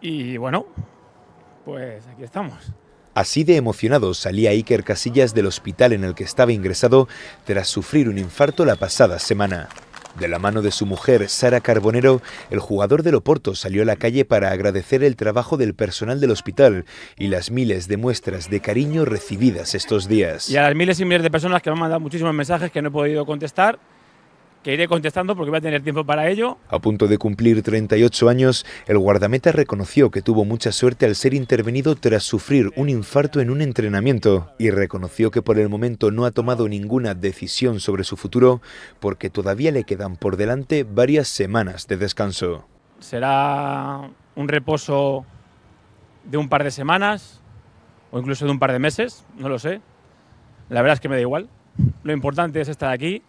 Y bueno, pues aquí estamos. Así de emocionado salía Iker Casillas del hospital en el que estaba ingresado tras sufrir un infarto la pasada semana. De la mano de su mujer, Sara Carbonero, el jugador del Oporto salió a la calle para agradecer el trabajo del personal del hospital y las miles de muestras de cariño recibidas estos días. Y a las miles y miles de personas que me han mandado muchísimos mensajes que no he podido contestar, que iré contestando porque voy a tener tiempo para ello. A punto de cumplir 38 años, el guardameta reconoció que tuvo mucha suerte al ser intervenido tras sufrir un infarto en un entrenamiento y reconoció que por el momento no ha tomado ninguna decisión sobre su futuro porque todavía le quedan por delante varias semanas de descanso. Será un reposo de un par de semanas o incluso de un par de meses, no lo sé. La verdad es que me da igual. Lo importante es estar aquí.